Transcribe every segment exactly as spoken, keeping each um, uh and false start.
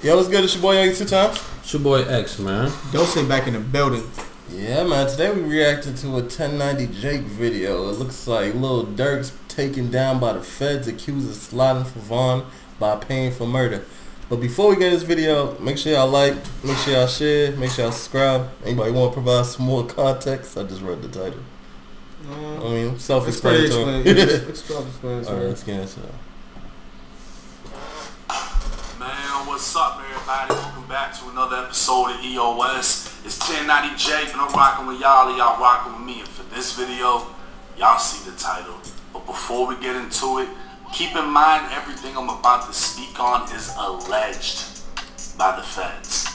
Yo, what's good? It's your boy Yungie two times. It's your boy X, man. Don't sit back in the building. Yeah, man. Today we reacted to a ten ninety Jake video. It looks like Lil Durk's taken down by the feds, accused of sliding for Von by paying for murder. But before we get this video, make sure y'all like, make sure y'all share, make sure y'all subscribe. Anybody want to provide some more context? I just read the title. Um, I mean, self-explanatory. Explain. All right, let's get into it. What's up, everybody? Welcome back to another episode of E O S. It's ten ninety Jake, and I'm rocking with y'all, y'all rocking with me. And for this video, y'all see the title. But before we get into it, keep in mind everything I'm about to speak on is alleged by the feds.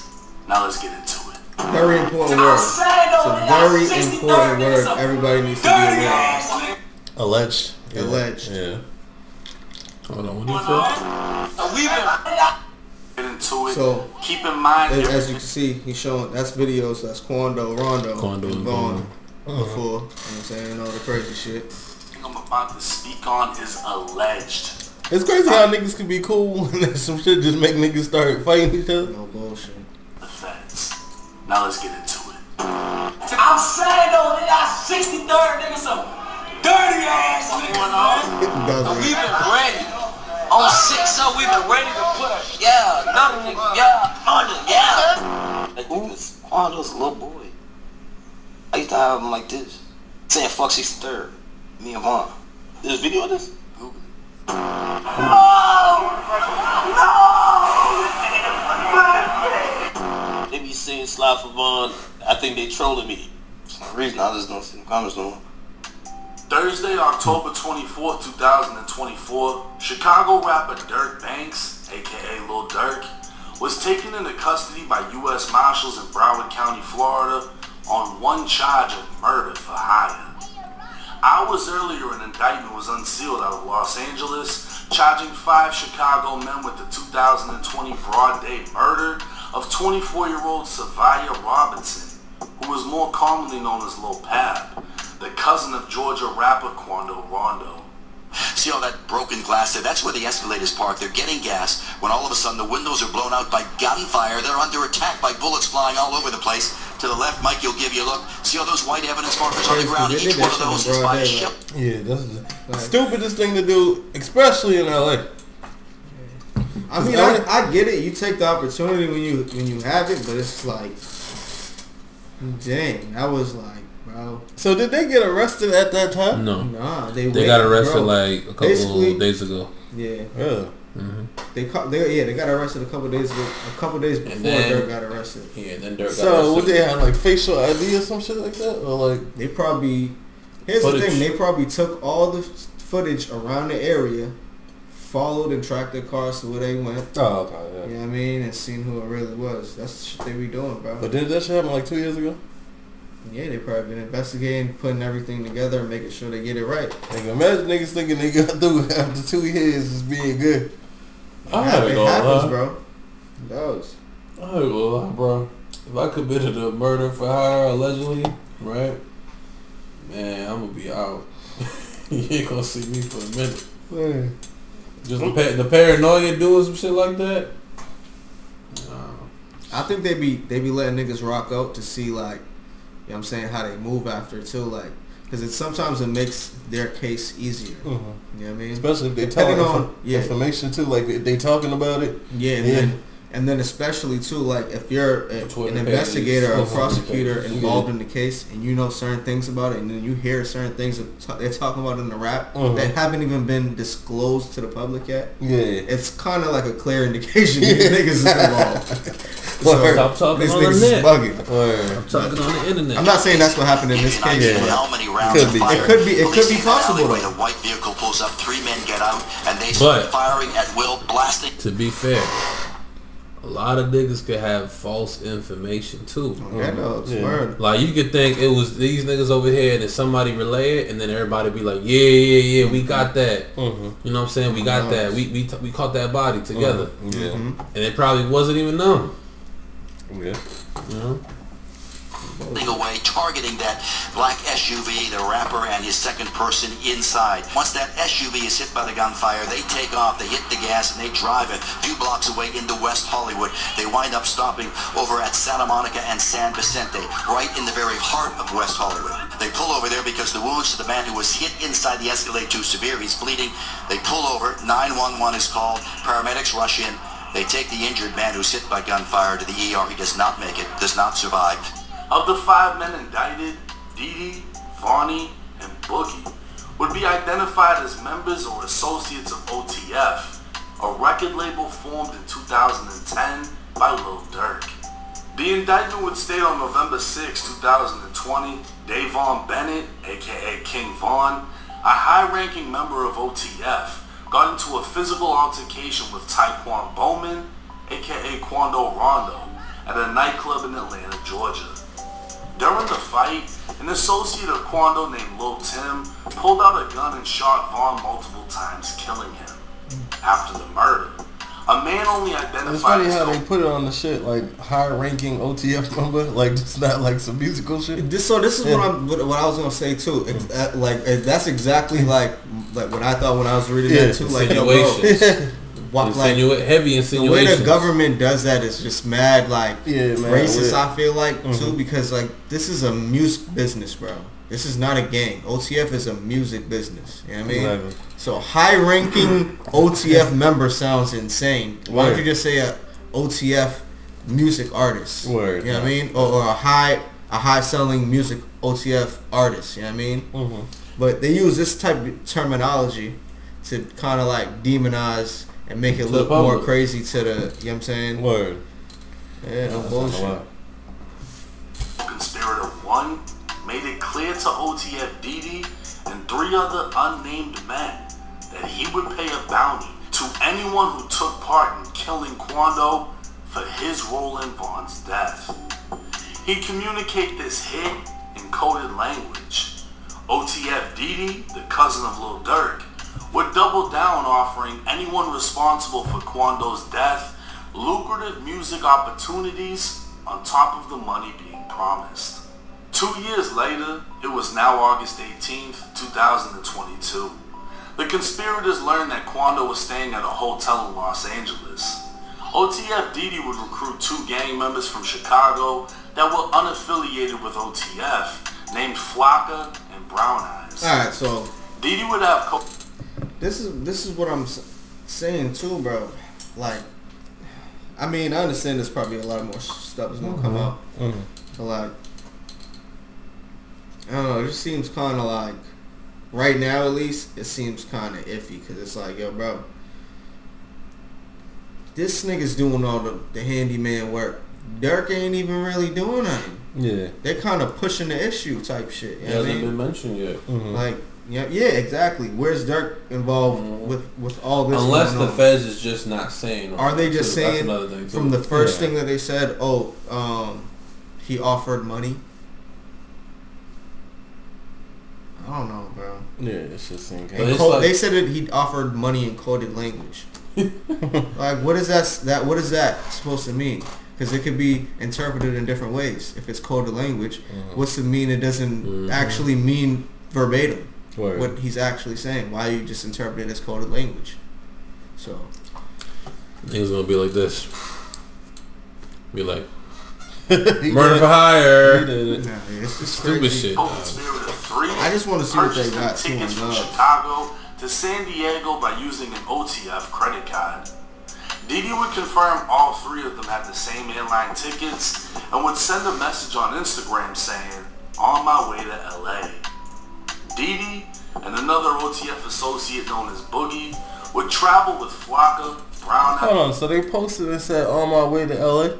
Now let's get into it. Very important word. It's a very important word. Everybody needs to be aware. Alleged. Alleged. Yeah. Hold on. What do you feel? Into it. So keep in mind, as, as you can see, he's showing that's videos. That's Quando Rondo, Quando and Von uh-huh. before. You know what I'm saying, all the crazy shit I'm about to speak on is alleged. It's crazy how niggas can be cool and some shit just make niggas start fighting each other. No bullshit. The facts. Now let's get into it. I'm saying though, they got sixty-third niggas some dirty ass niggas. We've been ready. On six, so we've been ready to push. Yeah, another nigga, yeah, under, yeah. That nigga's Quando's a little boy. I used to have him like this, saying fuck sixty-third, me and Vaughn. There's video of this? Google it. No! No! They be saying slide for Vaughn. I think they trolling me. For some reason, I just don't see the comments no more. Thursday, October twenty-fourth, two thousand twenty-four, Chicago rapper Durk Banks, aka Lil Durk, was taken into custody by U S Marshals in Broward County, Florida, on one charge of murder for hire. Hours earlier, an indictment was unsealed out of Los Angeles, charging five Chicago men with the two thousand twenty broad day murder of twenty-four-year-old Savannah Robinson, who was more commonly known as Lil Pab, the cousin of Georgia rapper Quando Rondo. See all that broken glass there? That's where the escalators park. They're getting gas when all of a sudden the windows are blown out by gunfire. They're under attack by bullets flying all over the place. To the left, Mike, you'll give you a look. See all those white evidence markers on the ground? Each one of those is by a ship. Yeah, this is the stupidest thing to do, especially in L A. I mean, I, I get it. You take the opportunity when you when you have it, but it's like, dang, that was like. Bro. So did they get arrested at that time? No, nah, they they got arrested bro. like a couple Basically, days ago. Yeah, yeah. Mm-hmm. They caught. They, yeah, they got arrested a couple days ago. A couple days before then, Durk got arrested. Yeah, then Durk. So got arrested. Would they have like facial I D or some shit like that, or like they probably? Here's footage. the thing: they probably took all the footage around the area, followed and tracked their cars to where they went. Oh, okay. Yeah. You know what I mean, and seen who it really was. That's the shit they be doing, bro. But did that shit happen like two years ago? Yeah, they probably been investigating, putting everything together, and making sure they get it right. Like, imagine niggas thinking they got through after two years is being good. I had it happens, lie. bro. It does. I had to lie, bro. If I committed a murder for hire allegedly, right? Man, I'm gonna be out. You ain't gonna see me for a minute. Man. Just the, pa the paranoia doing some shit like that. Nah. I think they be they be letting niggas rock out to see like. You know what I'm saying, how they move after too, like, because it sometimes it makes their case easier. Mm-hmm. You know what I mean? Especially if they talking on yeah. information too, like if they talking about it. Yeah, and yeah. then and then especially too, like if you're a, an investigator or a prosecutor involved in the case and you know certain things about it, and then you hear certain things that they're talking about in the rap mm-hmm. that haven't even been disclosed to the public yet. Yeah, it's kind of like a clear indication yeah. these niggas is involved. Stop talking on the internet. I'm talking on the internet. I'm not saying that's what happened in this case. Yeah. It could be. It could be. It could be possible. Though. The white vehicle pulls up. Three men get out, and they start firing at will, blasting. To be fair, a lot of niggas could have false information too. Yeah, no, yeah. Like you could think it was these niggas over here, and then somebody relay it, and then everybody be like, "Yeah, yeah, yeah, we got that." Mm-hmm. You know what I'm saying? We got that. We we we caught that body together. Mm-hmm. Yeah, mm-hmm. And it probably wasn't even known. Yeah. Yeah. away, targeting that black S U V, the rapper and his second person inside. Once that S U V is hit by the gunfire, they take off, they hit the gas, and they drive it a few blocks away into West Hollywood. They wind up stopping over at Santa Monica and San Vicente, right in the very heart of West Hollywood. They pull over there because the wounds to the man who was hit inside the Escalade too severe. He's bleeding. They pull over. nine one one is called. Paramedics rush in. They take the injured man who's hit by gunfire to the E R. He does not make it, does not survive. Of the five men indicted, Didi, Varney, and Boogie would be identified as members or associates of O T F, a record label formed in two thousand ten by Lil Durk. The indictment would state on November sixth, two thousand twenty, Davon Bennett, aka King Von, a high-ranking member of O T F, got into a physical altercation with Taquan Bowman, aka Quando Rondo, at a nightclub in Atlanta, Georgia. During the fight, an associate of Quando named Lil Tim pulled out a gun and shot Vaughn multiple times, killing him. After the murder, a man only identified... It's funny how they put it on the shit, like, high-ranking O T F number, like, it's not, like, some musical shit. This, so this is yeah. what, I'm, what I was going to say, too. It's, uh, like, it, that's exactly, like, like, what I thought when I was reading yeah. that, too. Like, yo, bro. What, like, heavy insinuations. The way the government does that is just mad, like, yeah, man, racist, yeah. I feel like, mm-hmm. too, because, like, this is a music business, bro. This is not a gang. O T F is a music business. You know what I mean? Eleven. So high-ranking O T F member sounds insane. Word. Why don't you just say a O T F music artist? Word. You know what I mean? Or, or a high, a high-selling music O T F artist. You know what I mean? Mm-hmm. But they use this type of terminology to kind of, like, demonize... and make it look more crazy to the, you know what I'm saying? Word. Yeah, no bullshit. Conspirator one made it clear to O T F Didi and three other unnamed men that he would pay a bounty to anyone who took part in killing Quando for his role in Vaughn's death. He communicated this hit in coded language. O T F Didi, the cousin of Lil Durk, would double down, offering anyone responsible for Quando's death lucrative music opportunities on top of the money being promised. Two years later, it was now August eighteenth, two thousand twenty-two. The conspirators learned that Quando was staying at a hotel in Los Angeles. O T F Didi would recruit two gang members from Chicago that were unaffiliated with O T F, named Flocka and Brown Eyes. Alright, so... Didi would have... Co This is this is what I'm saying too, bro. Like, I mean, I understand there's probably a lot more stuff is gonna mm-hmm. come out, mm-hmm. but like, I don't know. It just seems kind of like, right now at least, it seems kind of iffy because it's like, yo, bro, this nigga's doing all the the handyman work. Durk ain't even really doing nothing. Yeah, they're kind of pushing the issue type shit. You know what I mean? It hasn't been mentioned yet. Mm-hmm. Like. Yeah, yeah, exactly. Where's Durk involved mm-hmm. with with all this? Unless the feds is just not saying. Are they just saying from the first yeah. thing that they said? Oh, um, he offered money. I don't know, bro. Yeah, it's just it's like, they said that he offered money in coded language. Like, what is that? That what is that supposed to mean? Because it could be interpreted in different ways. If it's coded language, mm-hmm. what's it mean? It doesn't mm-hmm. actually mean verbatim. Word. What he's actually saying. Why are you just interpreting this coded language? So he's gonna be like this. Be like murder for hire. He did it. Nah, it's just stupid shit. I just want to see what they got. Tickets from Chicago to San Diego by using an O T F credit card. Didi would confirm all three of them had the same airline tickets and would send a message on Instagram saying, "On my way to L A." Didi and another O T F associate known as Boogie would travel with Flocka, Brown. Hold on, so they posted and said, "On my way to L A."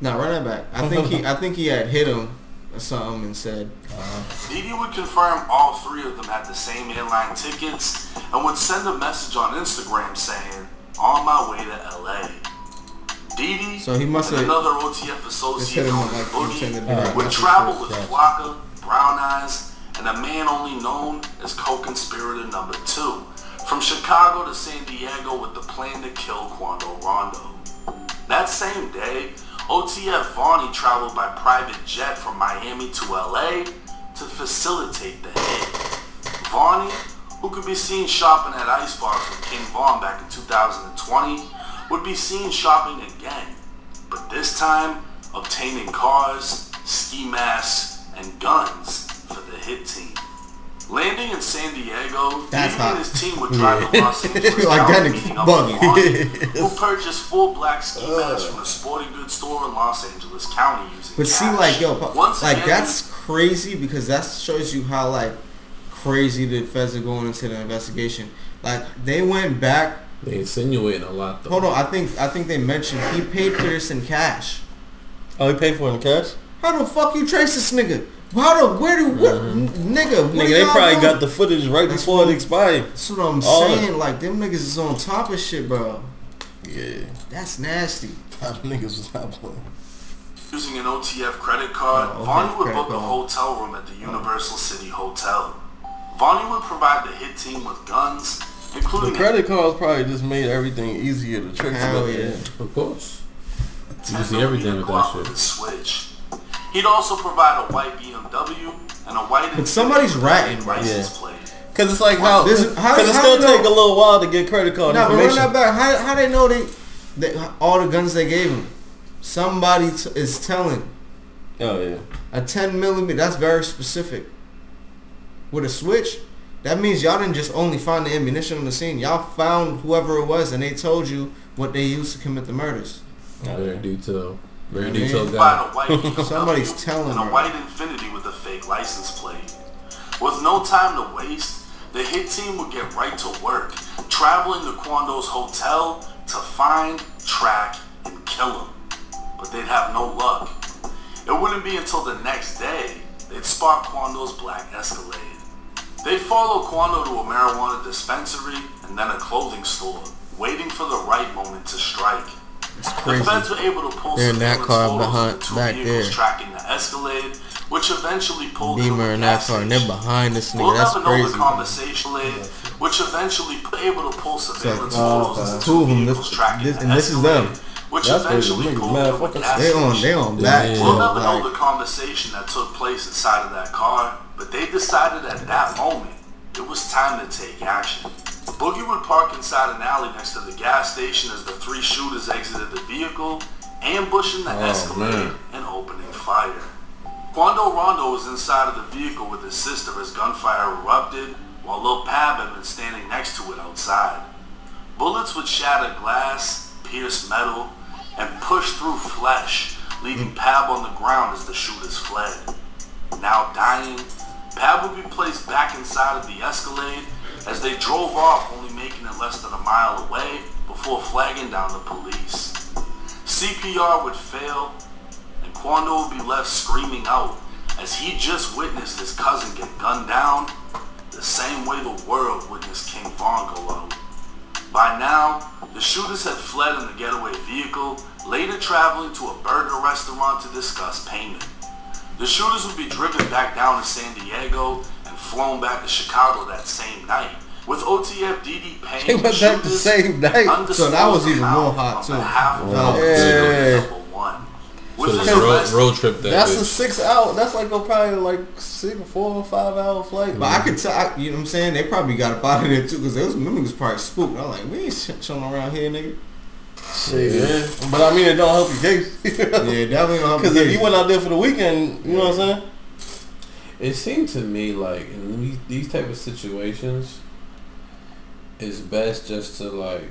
Nah, run that back. I think he, I think he had hit him or something and said. Uh-huh. Didi would confirm all three of them had the same airline tickets and would send a message on Instagram saying, "On my way to L A." Didi so he must and another O T F associate known as Boogie would travel with Flocka, Brown Eyes, and a man only known as co-conspirator number two, from Chicago to San Diego with the plan to kill Quando Rondo. That same day, O T F Varney traveled by private jet from Miami to L A to facilitate the hit. Varney, who could be seen shopping at Ice Bars with King Von back in two thousand twenty, would be seen shopping again, but this time obtaining cars, ski masks, and guns for the hit team. Landing in San Diego, That's Didi and his team would drive to Los Angeles County, meeting up with Varney, who purchased full black ski masks from a sporting goods store in Los Angeles County using But cash. see, like, yo, Once like again, that's crazy because that shows you how, like, crazy the feds are going into the investigation. Like, they went back. They insinuating a lot, though. Hold on, I think I think they mentioned he paid for this in cash. Oh, he paid for it in cash? How the fuck you trace this nigga? How the, where do, what, mm-hmm. nigga, what Nigga, they probably know? got the footage right that's before what, it expired. That's what I'm All saying, it. like, them niggas is on top of shit, bro. Yeah. That's nasty. Top niggas was not playing. Using an O T F credit card, oh, okay, Varney would book a hotel room at the Universal oh. City Hotel. Varney would provide the hit team with guns, including... The credit cards probably just made everything easier to trick. Hell yeah. Of course. You see everything with that shit. Switch. He'd also provide a white B M W and a white... But somebody's ratting, right? Yeah. Because it's like how... Because it's going to take a little while to get credit card nah, information. Nah, but run that back. How, how they know they, they... All the guns they gave him. Somebody t is telling. Oh, yeah. A ten millimeter, that's very specific. With a switch, that means y'all didn't just only find the ammunition on the scene. Y'all found whoever it was and they told you what they used to commit the murders. Oh, okay. Very detailed. Very detailed guy. Somebody's telling and a white Infiniti with a fake license plate. With no time to waste, the hit team would get right to work, traveling to Quando's hotel to find, track, and kill him. But they'd have no luck. It wouldn't be until the next day they'd spot Quando's black Escalade. They'd follow Quando to a marijuana dispensary and then a clothing store, waiting for the right moment to strike. It's crazy. The feds were able to pull some that car behind, two back vehicles there. tracking the Escalade, which eventually pulled Beamer in that car, and then behind this nigga. We'll that's never crazy. Know the conversation, yeah. which eventually able to pull surveillance so, photos uh, two of them. This, this, and the this is them. Which that's eventually crazy. pulled Man, fuck they on, they on back. Yeah, we'll never like, know the conversation that took place inside of that car, but they decided at that moment it was time to take action. Boogie would park inside an alley next to the gas station as the three shooters exited the vehicle, ambushing the oh, Escalade man. and opening fire. Quando Rondo was inside of the vehicle with his sister as gunfire erupted, while Lil Pab had been standing next to it outside. Bullets would shatter glass, pierce metal, and push through flesh, leaving Pab on the ground as the shooters fled. Now dying, Pab would be placed back inside of the Escalade as they drove off, only making it less than a mile away before flagging down the police. C P R would fail, and Quando would be left screaming out as he just witnessed his cousin get gunned down the same way the world witnessed King Von go out. By now, the shooters had fled in the getaway vehicle, later traveling to a burger restaurant to discuss payment. The shooters would be driven back down to San Diego and flown back to Chicago that same night, with O T F Didi paying they went back the same night. So that was even more hot too. Wow. Yeah. One. So this road, road trip that that's bitch. a six hour. That's like a probably like six, four or five hour flight. But mm-hmm. I could tell. I, you know what I'm saying? They probably got up out of there too because those niggas probably spooked. I'm like, we ain't chilling around here, nigga. Shit, yeah. But I mean, it don't help your case. Yeah, definitely don't help your case. Because if you went out there for the weekend, you yeah. know what I'm saying? It seemed to me like in these, these type of situations, it's best just to like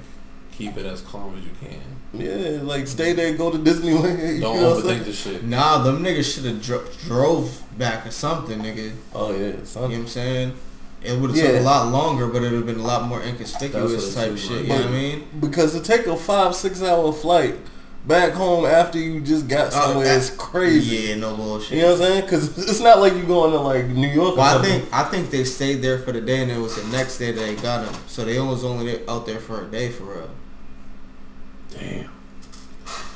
keep it as calm as you can. Yeah, like stay there, go to Disneyland. Don't overthink the shit. Nah, them niggas should have dro drove back or something, nigga. Oh yeah, something. You know what I'm saying? It would have yeah. took a lot longer, but it would have been a lot more inconspicuous type shit, like. you know what I mean? Because to take a five, six hour flight back home after you just got somewhere uh, is crazy. Yeah, no bullshit. You know what I'm saying? Because it's not like you going to like New York well, or something. I think, I think they stayed there for the day and it was the next day that they got them. So they was only out there for a day for real. Damn.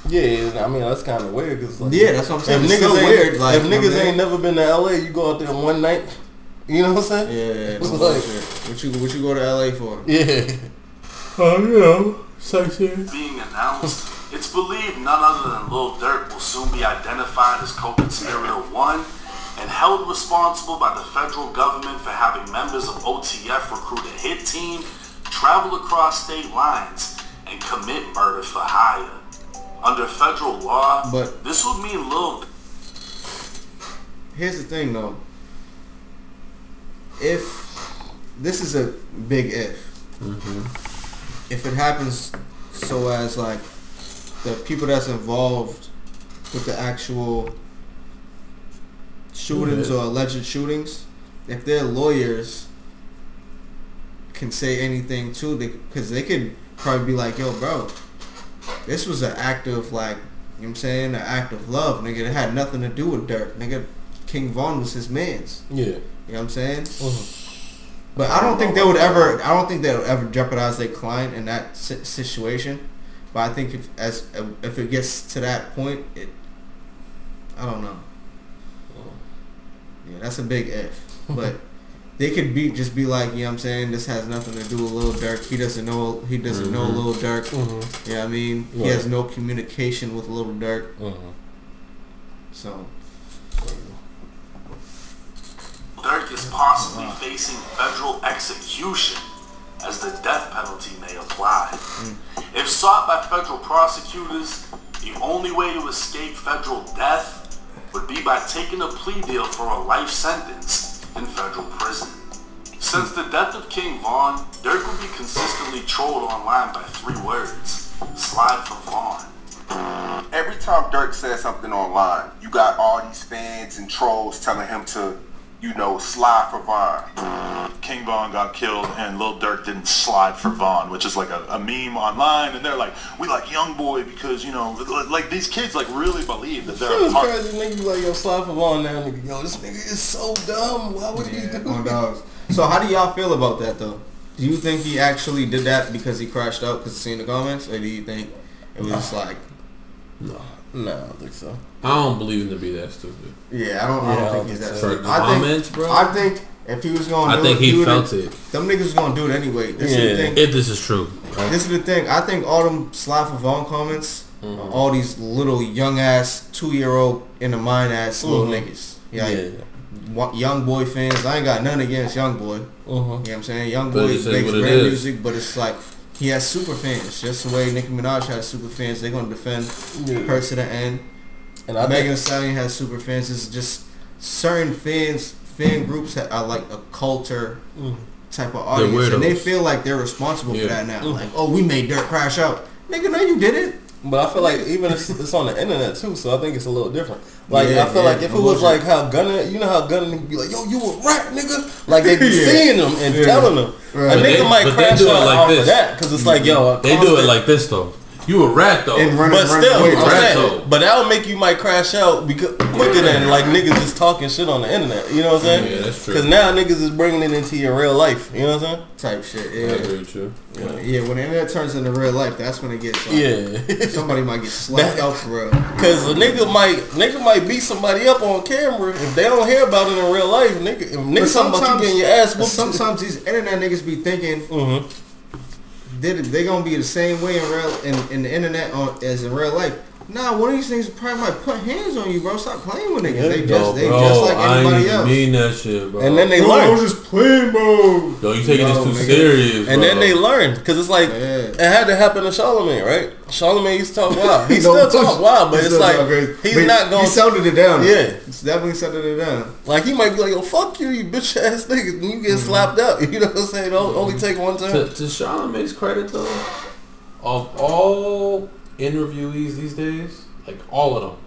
Yeah, I mean that's kind of weird. Cause like, yeah, that's what I'm saying. If it's niggas, so ain't, weird, like, if niggas ain't never been to L A, you go out there one night. You know what I'm saying? Yeah, yeah, yeah. No like, what you what you go to L A for? Yeah. Oh, uh, you know, sexy. Being announced, it's believed none other than Lil Durk will soon be identified as co-conspirator one and held responsible by the federal government for having members of O T F recruit a hit team, travel across state lines, and commit murder for hire. Under federal law, but this would mean Lil... Here's the thing, though. If... This is a big if. Mm-hmm. If it happens so as, like, the people that's involved with the actual shootings mm-hmm. or alleged shootings, if their lawyers can say anything, too, because they, they could probably be like, yo, bro, this was an act of, like, you know what I'm saying, an act of love, nigga. It had nothing to do with Durk. Nigga, King Von was his man's. Yeah. You know what I'm saying? Mm-hmm. But I don't think they would ever. I don't think they would ever jeopardize their client in that situation. But I think if as if it gets to that point, it. I don't know. Yeah, that's a big if. But they could be just be like, you know what I'm saying, this has nothing to do with Lil Durk. He doesn't know. He doesn't mm-hmm. know Lil Durk. Mm-hmm. Yeah, I mean, yeah. He has no communication with Lil Durk. Mm-hmm. So. Durk is possibly facing federal execution as the death penalty may apply. If sought by federal prosecutors, the only way to escape federal death would be by taking a plea deal for a life sentence in federal prison. Since the death of King Von, Durk would be consistently trolled online by three words: slide for Von. Every time Durk says something online, you got all these fans and trolls telling him to, you know, slide for Von. King Von got killed and Lil Durk didn't slide for Von, which is like a, a meme online, and they're like, we like Young Boy because, you know, like these kids like really believe that they're a part. It's crazy, nigga, like, yo, slide for Von now, nigga. Yo, this nigga is so dumb. Why would yeah, he do that? So how do y'all feel about that, though? Do you think he actually did that because he crashed out because he seen the comments, or do you think it was just like... No. No, I don't think so. I don't believe him to be that stupid. Yeah, I don't. I don't, yeah, I don't think he's that stupid. I think, comments, bro. I think if he was gonna, do I think it, he, he felt it. Them niggas was gonna do it anyway. This yeah. is the thing. If this is true, right? This is the thing. I think all them slide for Von comments, mm-hmm. all these little young ass two year old in the mind ass mm-hmm. little niggas. Yeah, yeah. Young Boy fans. I ain't got none against Young Boy. Uh-huh. You know what I'm saying? Young Boy makes great music, but it's like, he has super fans, just the way Nicki Minaj has super fans. They're gonna defend yeah. her to the end. And I Megan Thee Stallion has super fans. It's just certain fans, fan groups that are like a culture mm. type of audience, and they feel like they're responsible yeah. for that now. Mm. Like, oh, we made Durk crash out, nigga. No, you didn't. But I feel like even it's, it's on the internet too, so I think it's a little different. Like yeah, I feel yeah. like if it was like how Gunna, you know how Gunna be like, yo, you a rat, nigga. Like they be yeah. seeing them and yeah. telling them. Right. A nigga they, might crash out like off this. Of that because it's like, yo, they do it like this though. You a rat though, and running, but still, running, rat, though. But that'll make you might crash out because quicker than like niggas just talking shit on the internet. You know what I'm saying? Yeah, that's true. Because now niggas is bringing it into your real life. You know what I'm saying? Type shit. Yeah, that's very true. Yeah. When, yeah, when the internet turns into real life, that's when it gets. Like, yeah, somebody might get slapped out for real. Because a nigga might nigga might beat somebody up on camera if they don't hear about it in real life. Nigga, if niggas talking about you getting your ass whooped. Sometimes these internet niggas be thinking. Mm-hmm. They're they gonna be the same way in real in, in the internet on, as in real life. Nah, one of these things probably might put hands on you, bro. Stop playing with niggas. They just they bro, just like anybody else. I mean that shit, bro. And then they bro, learn. I'm just playing, bro. Yo, you taking yo, this too nigga. serious. Bro. And then they learn because it's like yeah. it had to happen to Charlemagne, right? Charlemagne used to talk wild. He still talk wild, but it's like he's but not going. He sounded it down. Yeah, he's definitely sounded it down. Like he might be like, "Yo, fuck you, you bitch ass niggas," and you get mm-hmm. slapped up. You know what I'm saying? Don't, mm-hmm. Only take one time. To, to Charlemagne's credit, though, of all interviewees these days, like all of them,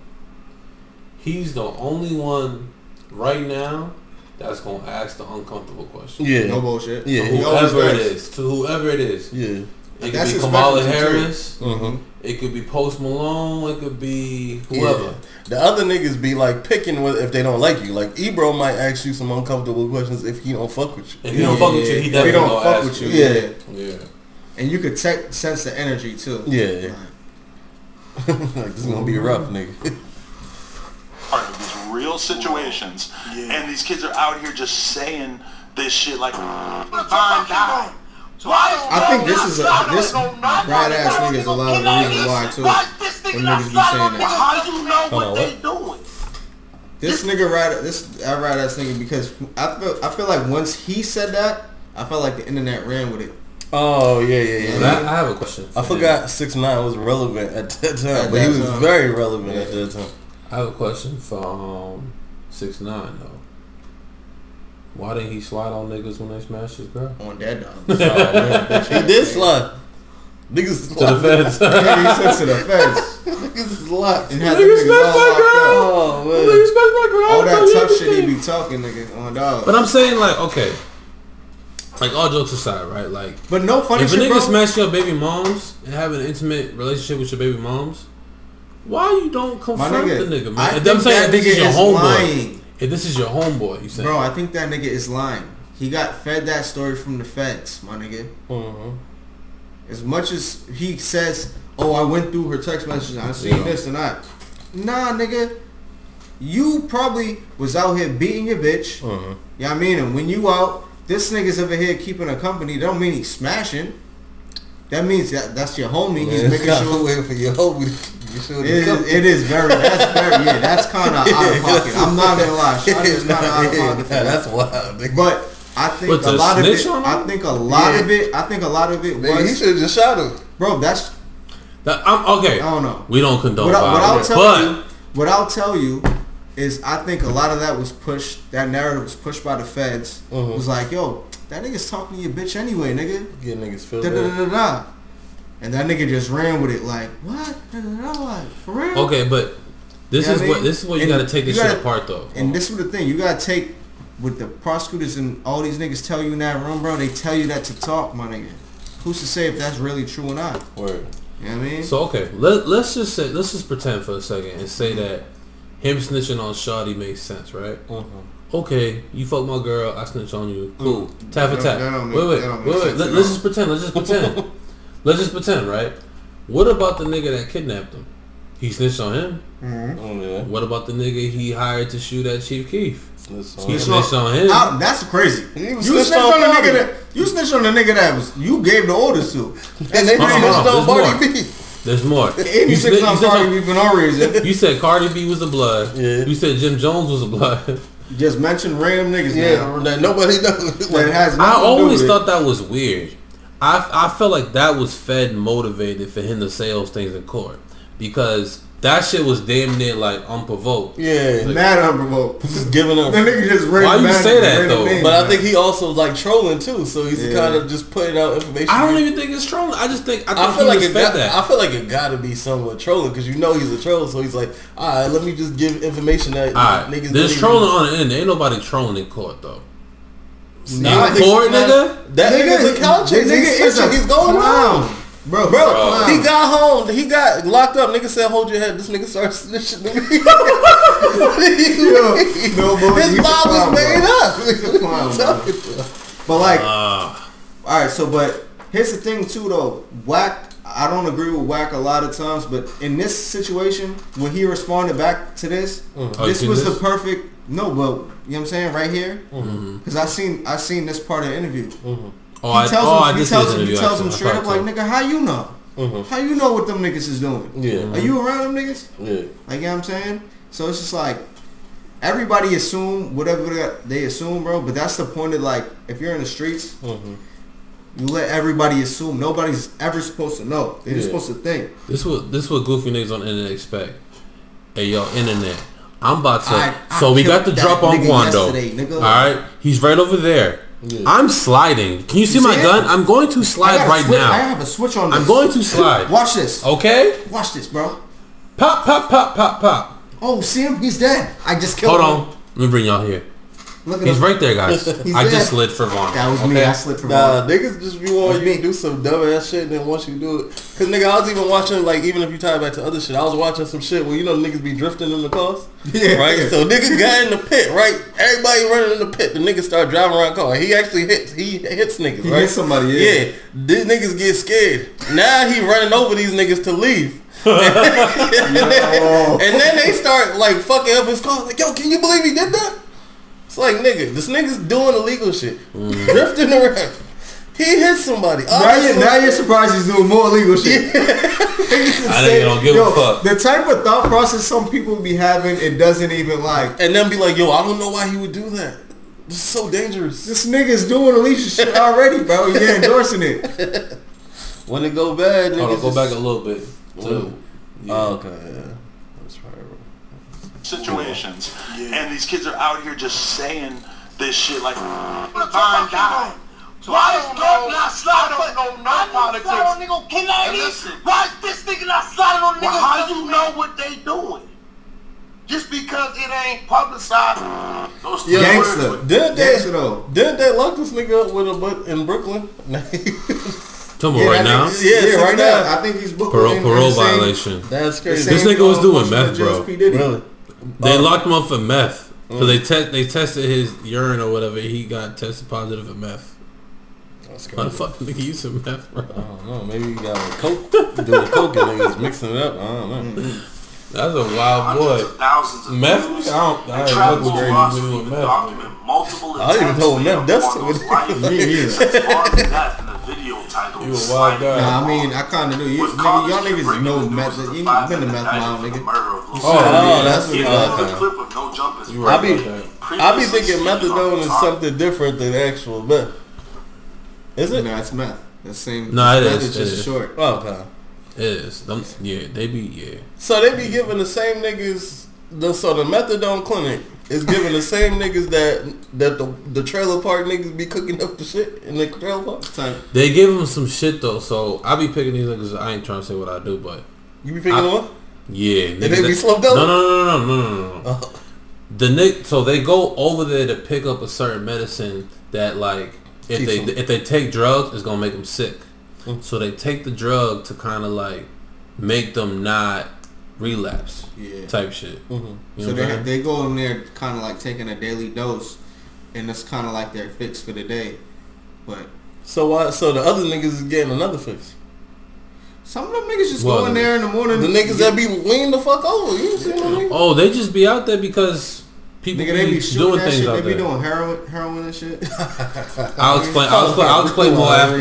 he's the only one right now that's gonna ask the uncomfortable question. Yeah, no bullshit. Yeah, to whoever it is, to whoever it is. Yeah, it could be Kamala Harris. Mm-hmm. It could be Post Malone. It could be whoever. Yeah. The other niggas be like picking with if they don't like you. Like Ebro might ask you some uncomfortable questions if he don't fuck with you. If he don't yeah, fuck with you, he definitely don't fuck with you. Yeah, yeah. And you could te- sense the energy too. Yeah. yeah. Like, this is gonna be rough, nigga. Part of these real situations, yeah. and these kids are out here just saying this shit like. I think this is a this bad ass nigga is a lot of reasons why too. Them niggas be saying that. How you know what on, they what? doing? This nigga right, this I ride ass nigga because I feel I feel like once he said that, I felt like the internet ran with it. Oh yeah, yeah, yeah. yeah. I, I have a question. I forgot you. Six Nine was relevant at that time, at but that he was time. very relevant yeah. at that time. I have a question for um, Six Nine though. Why didn't he slide on niggas when they smashed his girl? On that dog. Oh, man, he did slide. Niggas to the fence. Niggas yeah, to the fence. Niggas is locked. And had niggas smashed my girl. Oh, niggas smashed my girl. All that tough shit he be talking, nigga, on dog. But I'm saying, like, okay, like all jokes aside, right? Like, but no funny if shit. If a nigga smash your baby moms and have an intimate relationship with your baby moms, why you don't confront nigga, the nigga? Man, I if think I'm saying that this nigga is your is homeboy. Lying. If this is your homeboy, you saying? Bro, I think that nigga is lying. He got fed that story from the feds, my nigga. Uh-huh. As much as he says, oh, I went through her text messages, I seen yeah. this and that. Nah, nigga. You probably was out here beating your bitch. Uh-huh. You know what I mean? And when you out, this nigga's over here keeping her company. Don't mean he's smashing. That means that that's your homie. Man, he's making sure waiting for your homie. Sure it, is, it is very, that's very, yeah, that's kind of out of pocket. I'm not going to lie. Shawty is not out of pocket. Yeah, that's wild. Nigga. But I think but a lot of it, I think a lot yeah. of it, I think a lot of it was. Man, he should have just shot him. Bro, that's. That, I'm, okay. I don't know. We don't condone what, I, what I'll tell but. you, what I'll tell you is I think a lot of that was pushed, that narrative was pushed by the feds. Uh-huh. It was like, yo, that nigga's talking to your bitch anyway, nigga. Yeah, niggas feel da, da, da, da, da. And that nigga just ran with it like, what? For real? Okay, but this you know is what, I mean? what this is what you got to take this gotta, shit apart though. And oh. this is the thing you got to take with the prosecutors and all these niggas tell you in that room, bro. They tell you that to talk, my nigga. Who's to say if that's really true or not? Word. You know what I mean? So okay, let let's just say let's just pretend for a second and say mm-hmm. that him snitching on Shawty makes sense, right? Mm-hmm. Okay, you fuck my girl, I snitch on you. Cool. Mm-hmm. Tap for tap. Wait, wait, wait, wait. Let, let's just pretend. Let's just pretend. Let's just pretend, right? What about the nigga that kidnapped him? He snitched on him. Mm-hmm. Oh, yeah. What about the nigga he hired to shoot at Chief Keef? Snitched on, snitched on him. I, that's crazy. You snitched on the nigga that you snitched on the nigga that was you gave the orders to, and they oh, snitched on Cardi B. There's more. You snitched on Cardi B for no reason. You said Cardi B was a blood. Yeah. You said Jim Jones was a blood. Just mention random niggas. Yeah, now. that nobody knows. That has I always to do thought it. that was weird. I, I felt like that was fed motivated for him to say those things in court because that shit was damn near like unprovoked. Yeah, like, mad unprovoked. Just giving up. That nigga just ran Why you say that though? Name, but man. I think he also like trolling too, so he's yeah. kind of just putting out information. I don't even think it's trolling. I just think I, think I feel he like it got, that. I feel like it got to be somewhat trolling because you know he's a troll, so he's like, all right, let me just give information that all right. niggas. There's trolling on the end. There ain't nobody trolling in court though. Not court, nigga. That nigga's a couch. Nigga is a he's going around. Bro, bro, bro, he got home. He got locked up. Nigga said, "Hold your head." This nigga started snitching. Yo, no, bro, his mom was made up. Clown, but like, uh, all right. So, but here's the thing too, though. Whack. I don't agree with Whack a lot of times, but in this situation, when he responded back to this, oh, this was this? the perfect. No, but you know what I'm saying right here, because mm-hmm. I seen I seen this part of the interview. Mm-hmm. Oh, he tells I, him, oh, he tells him, he tells him straight up like, nigga, how you know? Mm-hmm. How you know what them niggas is doing? Yeah, mm-hmm. Are you around them niggas? Yeah, like you know what I'm saying. So it's just like everybody assume whatever they assume, bro. But that's the point of like, if you're in the streets, mm-hmm. you let everybody assume. Nobody's ever supposed to know. They're yeah. just supposed to think. This what this what goofy niggas on the internet expect. Hey, yo, internet. I'm about to. I, I so we got the drop on Quando. All right, he's right over there. Yeah. I'm sliding. Can you see you my see gun? It? I'm going to slide right switch. now. I have a switch on. This. I'm going to slide. Watch this. Okay. Watch this, bro. Pop, pop, pop, pop, pop. Oh, see him? He's dead. I just killed Hold him. Hold on. Let me bring y'all here. Look at He's him. right there, guys. I dead. just slid for Vaughn. That was okay? me. I slid for Vaughn. Nah, niggas just be wanting you to do some dumb ass shit, and then once you do it, cause nigga, I was even watching like even if you tie it back to other shit, I was watching some shit where you know niggas be drifting in the cars, yeah, right? Yeah. So niggas got in the pit, right? Everybody running in the pit. The niggas start driving around the car. He actually hits. He hits niggas. He right? hits somebody. Yeah. yeah. These niggas get scared. Now he running over these niggas to leave. and, then, and then they start like fucking up his car. Like, yo, can you believe he did that? It's like nigga, this nigga's doing illegal shit, mm. drifting around. He hit somebody. Now you're, now you're surprised he's doing more illegal shit. Yeah. I know you don't give yo, a fuck. The type of thought process some people be having, it doesn't even like. And then be like, yo, I don't know why he would do that. This is so dangerous. This nigga's doing illegal shit already, bro. You're endorsing it. When it go bad, nigga. Hold on, go back a little bit. Too. Yeah. Oh, okay, yeah. That's right. Situations. Yeah. And these kids are out here just saying this shit like, Vine died. So why is Durk not sliding on nigga? I don't know no politics. Why is this nigga not sliding on niggas? Well, how do you know what they doing? Just because it ain't publicized. Those gangster. Did they? Did they lock this nigga up with a butt in Brooklyn? Come on, yeah, right now. Yeah, yeah, right now. I think he's booked parole, parole violation. That's crazy. This nigga was doing meth, bro. Really? They um, locked him up for meth. Mm. So they te they tested his urine or whatever. He got tested positive for meth. Why the fuck did he use some meth, bro? I don't know. Maybe he got a coke. Doing coke and he's mixing it up. I don't know. That's a wild boy. Of thousands of meth? I don't, I don't know what you're doing with meth. I even told meth. That's what me either. You a wild guy. Nah, I mean, I kind of knew you. Y'all niggas know meth. You ain't been to meth now, nigga. Oh, oh, that's what you like. I be, I be thinking methadone is something different than actual meth. Is it? No, it's meth. The same. No, it is. It's just is. short. Oh, okay. It is. Them, yeah, they be, yeah. So they be giving the same niggas, the, so the methadone clinic is giving the same niggas that that the, the trailer park niggas be cooking up the shit in the trailer park time. They give them some shit, though, so I be picking these niggas. I ain't trying to say what I do, but. You be picking I, them up? Yeah. And they that, be slumped up? No, no, no, no, no, no, no. no. Uh-huh. The Nick, so they go over there to pick up a certain medicine that, like, If Keep they them. if they take drugs, it's gonna make them sick. Mm. So they take the drug to kind of like make them not relapse, yeah. type shit. Mm-hmm. You know so they have, they go in there kind of like taking a daily dose, and that's kind of like their fix for the day. But so why? So the other niggas is getting another fix. Some of them niggas just well, go in there in the morning. The niggas yeah. that be lean the fuck over. You see what I mean? Oh, they just be out there because. People Nigga, they be doing that things shit. Out they be there. doing heroin, heroin and shit. I'll explain. I'll explain. I'll explain more after. I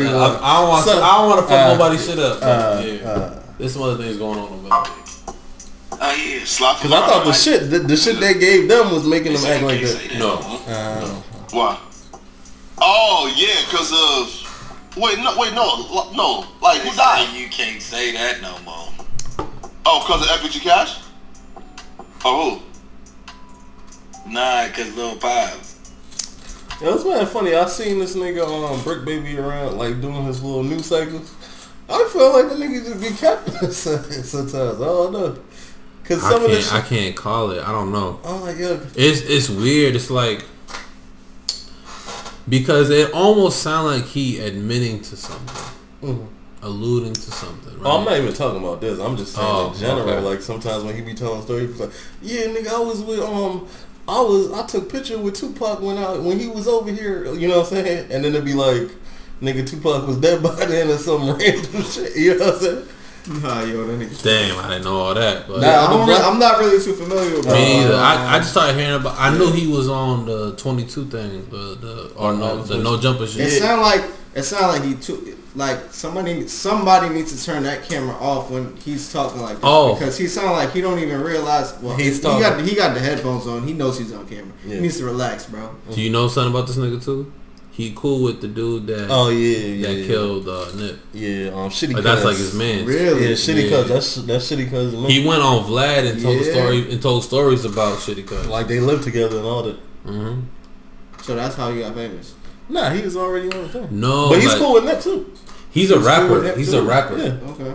don't want. So, I don't want to fuck uh, nobody's shit up. Uh, yeah. uh, There's some other things going on over there. Uh, yeah, Because I thought the like, shit, the, the shit they gave them was making them act like that. No. Uh, no. Why? Oh yeah, because of wait, no, wait, no, no. Like who died? You can't say that no more. Oh, because of Epic G Cash. Oh. Who? Nah, cause Lil Pab. It was kind of funny. I seen this nigga on um, Brick Baby around, like doing his little news cycles. I feel like the nigga just be capping sometimes. I don't know. Cause some I, of can't, I can't call it. I don't know. Oh my god. It's it's weird. It's like because it almost sound like he admitting to something, mm-hmm. alluding to something. Right? Oh, I'm not even talking about this. I'm just saying oh, in general. Okay. Like sometimes when he be telling stories, he's like, "Yeah, nigga, I was with um." I was I took picture with Tupac when I when he was over here, you know what I'm saying? And then it'd be like, nigga, Tupac was dead by then or some random shit, you know what I'm saying? Nah, yo, that nigga. Damn, I didn't know all that. But nah, I don't really, I'm not really too familiar with. Me either. I, I just started hearing about. I knew he was on the twenty-two thing, the, the or no the no jumper shit. It sound like it sound like he took. Like somebody, somebody needs to turn that camera off when he's talking like this oh. because he sounds like he don't even realize. Well, he's talking. He got, he got the headphones on. He knows he's on camera. Yeah. He needs to relax, bro. Do you know something about this nigga too? He cool with the dude that oh yeah, yeah that yeah. killed uh, Nip. Yeah, um, Shitty Cuz. Like, that's like his man. Really? Yeah, Shitty Cuz. Yeah. That's that's Shitty Cuz. He went on Vlad and told yeah. story and told stories about Shitty Cuz. Like they lived together and all that. Mm-hmm. So that's how he got famous. Nah, he was already on the thing. No, but he's like, cool with Nip too. He's a rapper. He's a rapper. Yeah. Okay.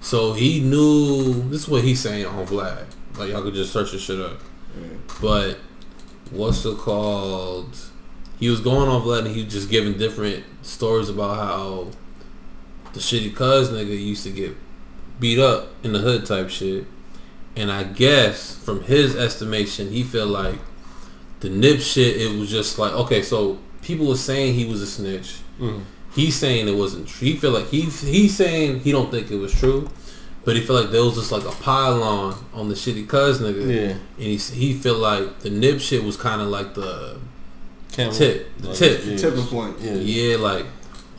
So he knew this is what he's saying on Vlad. Like y'all could just search this shit up. Yeah. But what's it called? He was going on Vlad and he was just giving different stories about how the Shitty Cuz nigga used to get beat up in the hood type shit. And I guess from his estimation, he felt like the Nip shit. It was just like okay, so people were saying he was a snitch. Mm. He's saying it wasn't true. He feel like he he's saying he don't think it was true, but he feel like there was just like a pylon on the Shitty Cuz nigga. Yeah, and he he feel like the Nip shit was kind of like the Can't tip, the like, tip, yeah. tipping point. Yeah, yeah, like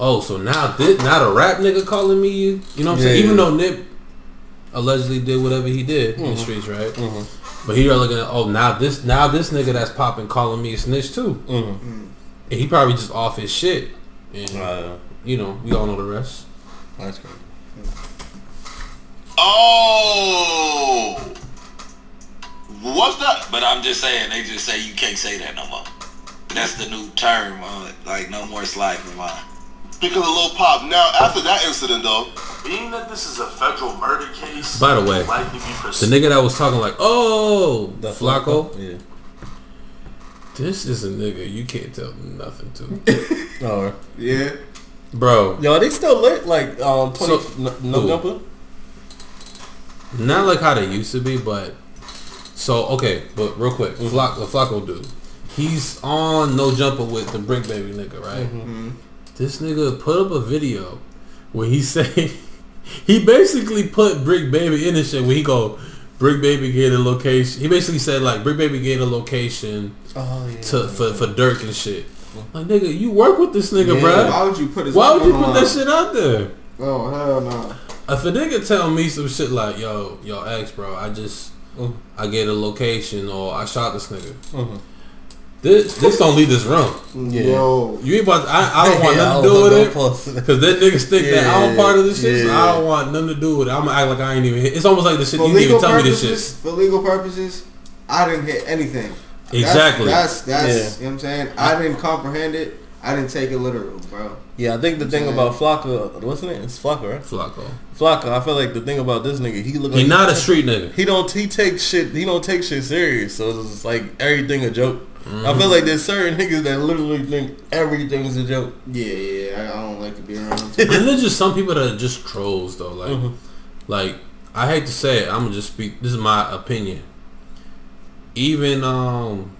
oh, so now this, now the rap nigga calling me you? You know what I'm yeah, saying? Yeah. Even though Nip allegedly did whatever he did mm-hmm. in the streets, right? Mm-hmm. But here are looking at, oh, now this now this nigga that's popping calling me a snitch too. Mm-hmm. Mm-hmm. And he probably just off his shit. And, uh, you know, we all know the rest. That's crazy. Oh! What's that? But I'm just saying, they just say you can't say that no more. That's the new term, uh, like no more slide for mine. Because of Lil Pop. Now, after that incident, though, being that this is a federal murder case, by the way, the nigga that was talking like, oh, the Flocka, yeah, this is a nigga you can't tell nothing to. Oh, yeah, bro. Yo, they still lit like um twenty so, no jumper. Not like how they used to be, but so okay, but real quick, mm-hmm. Flock, the Flocka dude. He's on No Jumper with the Brick Baby nigga, right? Mm-hmm. This nigga put up a video where he say he basically put Brick Baby in his shit where he go, Brick Baby gave a location. He basically said like Brick Baby gave a location oh, yeah, to yeah. for for Durk and shit. Like nigga, you work with this nigga, yeah, bro. Why would you put his Why would you put on? that shit out there? Oh hell no. If a nigga tell me some shit like yo, yo ex bro, I just mm-hmm. I gave a location or I shot this nigga. Mm-hmm. This this don't leave this room. Yeah. Yo. You ain't about to, I, I don't want nothing to do with it because that niggas think yeah, that I'm part of this shit. Yeah. So I don't want nothing to do with it. I'm gonna act like I ain't even hit. It's almost like the shit for you didn't even tell purposes, me this shit. For legal purposes, I didn't hit anything. Exactly. That's that's, that's yeah. you know what I'm saying. I didn't comprehend it. I didn't take it literal, bro. Yeah, I think the thing yeah. about Flocka, what's his name? It's Flocka, right? Flocka. Flocka. I feel like the thing about this nigga, he look like he not a street nigga. He don't he take shit. He don't take shit serious. So it's like everything a joke. Mm-hmm. I feel like there's certain niggas that literally think everything is a joke. Yeah, yeah, I don't like to be around. And there's just some people that are just trolls, though. Like, mm-hmm. like I hate to say it, I'm gonna just speak. This is my opinion. Even um,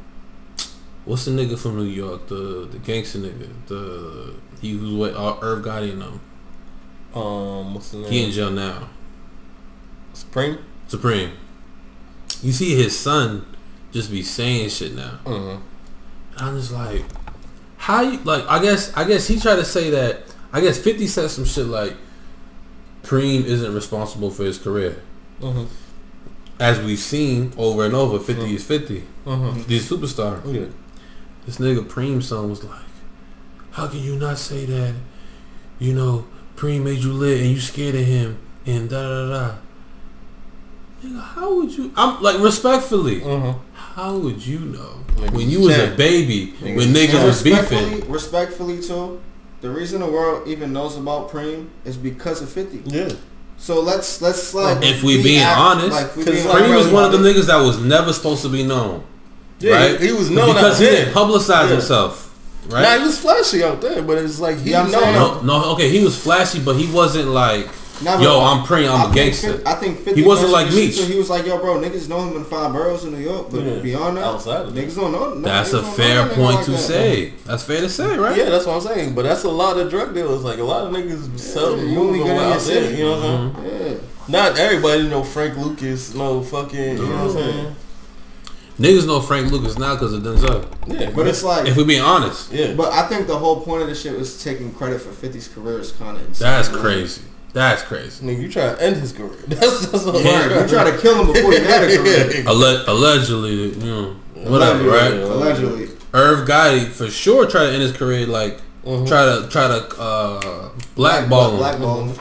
what's the nigga from New York, the the gangster nigga, the he was with uh, Irv Gotti and them. Um, what's the name? He in jail now. Supreme. Supreme. You see his son just be saying shit now. Mm-hmm. And I'm just like, how you like? I guess I guess he tried to say that. I guess fifty said some shit like, Preem isn't responsible for his career. Mm-hmm. As we've seen over and over, fifty mm-hmm. is fifty. Mm-hmm. He's a superstar. Yeah. This nigga Preem's son was like, how can you not say that? You know, Preem made you lit and you scared of him and da da da. Nigga, how would you? I'm like respectfully. Mm-hmm. How would you know niggas when you was a baby niggas when niggas was beefing? Respectfully, too, the reason the world even knows about Preem is because of fifty. Yeah. So let's let's like if we being act, honest, like, we being Preem like, was one of the niggas that was never supposed to be known. Yeah, right? he, he was known because he didn't publicize yeah. himself. Right? Nah, he was flashy out there, but it's like he yeah, was known. No, no, okay, he was flashy, but he wasn't like. Now, yo, bro, I'm praying I'm I a gangster. fifty, I think fifty he wasn't like me. So he was like, yo, bro, niggas know him in five boroughs in New York, but yeah. beyond that, outside of niggas don't know. No, that's a fair point like to that. say. That's fair to say, right? Yeah, that's what I'm saying. But that's a lot of drug dealers. Like a lot of niggas yeah, sell yeah, you only get out there. You know mm-hmm. what I'm saying? Yeah. Not everybody know Frank Lucas. No fucking. Mm-hmm. You know what I'm saying? Niggas know Frank Lucas now because of Denzel. Yeah, but it's like if we being honest. Yeah. But I think the whole point of this shit was taking credit for fifty's career is kind of insane. That's crazy. That's crazy. Nigga, you trying to end his career. That's, that's what yeah. I'm You trying to kill him before he had a career. Alleg- allegedly, you know, whatever, right? Allegedly. Irv Gotti for sure tried to end his career, like, mm-hmm. try to try to uh, blackball, blackball him. Blackball him.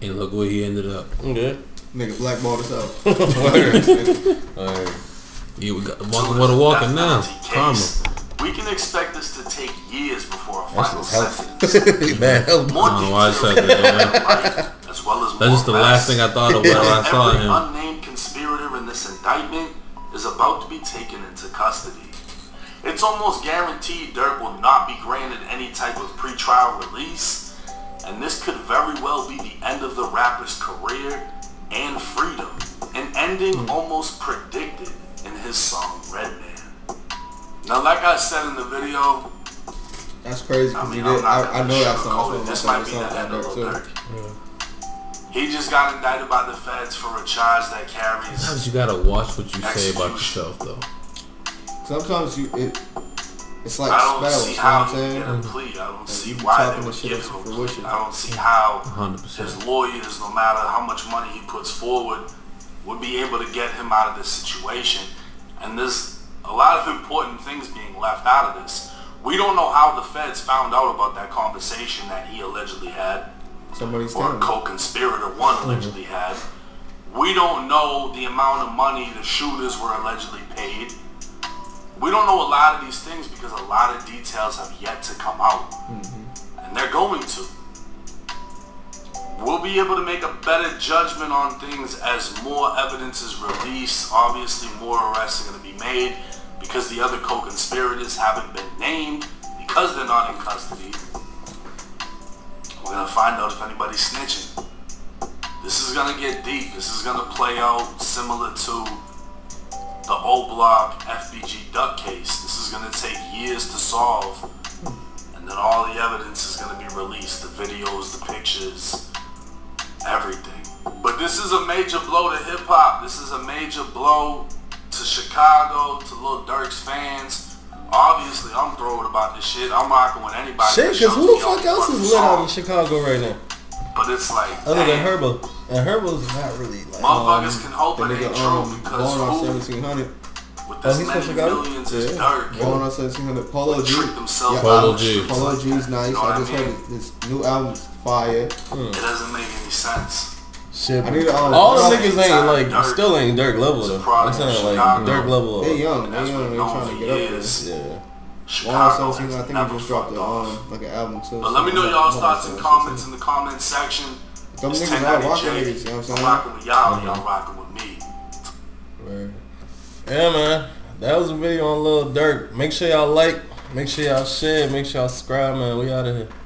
And look where he ended up. Okay. Nigga, blackballed us up. All right. Yeah, we got walking with a walker now. Karma. We can expect this to take years before a final sentence. Man, more I said that, as well as that's just the last thing I thought of when I saw him. Every unnamed conspirator in this indictment is about to be taken into custody. It's almost guaranteed Durk will not be granted any type of pretrial release, and this could very well be the end of the rapper's career and freedom, an ending mm. almost predicted in his song Red Man. Now, like I said in the video, that's crazy. I mean, I'm not I, I know sure that song. This might be the end of Lil Durk. Yeah. He just got indicted by the feds for a charge that carries. Sometimes you gotta watch what you execution. say about yourself, though. Sometimes you, it, It's like I don't spouse, see how you know he get a plea. I don't see why they would give him a plea. I don't see how one hundred percent his lawyers, no matter how much money he puts forward, would be able to get him out of this situation. And there's a lot of important things being left out of this. We don't know how the feds found out about that conversation that he allegedly had. Somebody's or a co-conspirator one allegedly had. We don't know the amount of money the shooters were allegedly paid. We don't know a lot of these things because a lot of details have yet to come out. Mm-hmm. And they're going to. We'll be able to make a better judgment on things as more evidence is released. Obviously, more arrests are going to be made because the other co-conspirators haven't been named because they're not in custody. We're going to find out if anybody's snitching. This is going to get deep. This is going to play out similar to the O-Block F B G Duck case. This is going to take years to solve. And then all the evidence is going to be released. The videos, the pictures, everything. But this is a major blow to hip-hop. This is a major blow to Chicago, to Lil Durk's fans. Obviously, I'm thrilled about this shit. I'm rocking with anybody. Shit, because who the fuck else is lit out in Chicago right now? But it's like, other than Herbal. And Herbal's not really like motherfuckers um, can hope it ain't true because seventeen hundred with this oh, many millions is Durk. Going on seventeen hundred. Polo G. Yeah, Polo G. Polo G's nice. You know I just I mean? heard this new album's fire. Hmm. It doesn't make any sense. Shit, I need to, um, all the niggas ain't like Durk. still ain't Durk level though. That's not like Durk level. They young, they young, they trying to get up is. there. Yeah. Chicago, I think I just dropped the, um, like an album too. But so let me know y'all's thoughts and comments in the comments section. Them it's niggas not rocking niggas, you know what I'm saying? I'm rocking with y'all, mm-hmm. y'all rocking with me. Word. Yeah, man. That was a video on Lil Durk. Make sure y'all like, make sure y'all share, make sure y'all subscribe, man. We out of here.